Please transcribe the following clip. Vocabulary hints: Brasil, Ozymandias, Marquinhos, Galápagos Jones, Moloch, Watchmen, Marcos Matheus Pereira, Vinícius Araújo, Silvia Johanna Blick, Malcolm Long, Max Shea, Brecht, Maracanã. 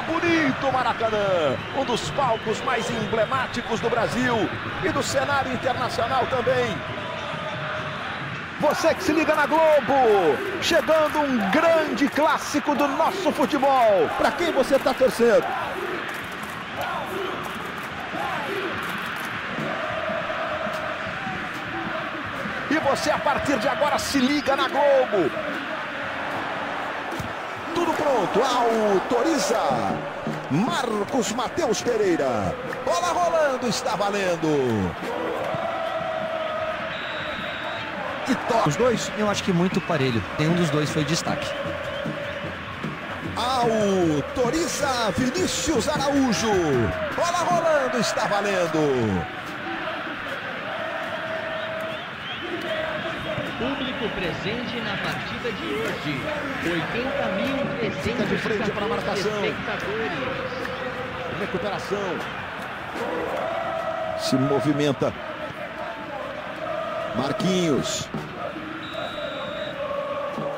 Tá bonito o Maracanã, um dos palcos mais emblemáticos do Brasil e do cenário internacional também. Você que se liga na Globo, chegando um grande clássico do nosso futebol. Para quem você está torcendo? E você, a partir de agora, se liga na Globo. Tudo pronto, autoriza Marcos Matheus Pereira. Bola rolando, está valendo. Os dois, eu acho que muito parelho. Nenhum dos dois foi destaque. Autoriza Vinícius Araújo. Bola rolando, está valendo. Público presente na partida de hoje. 80.300 de frente para a marcação. Recuperação. Se movimenta. Marquinhos.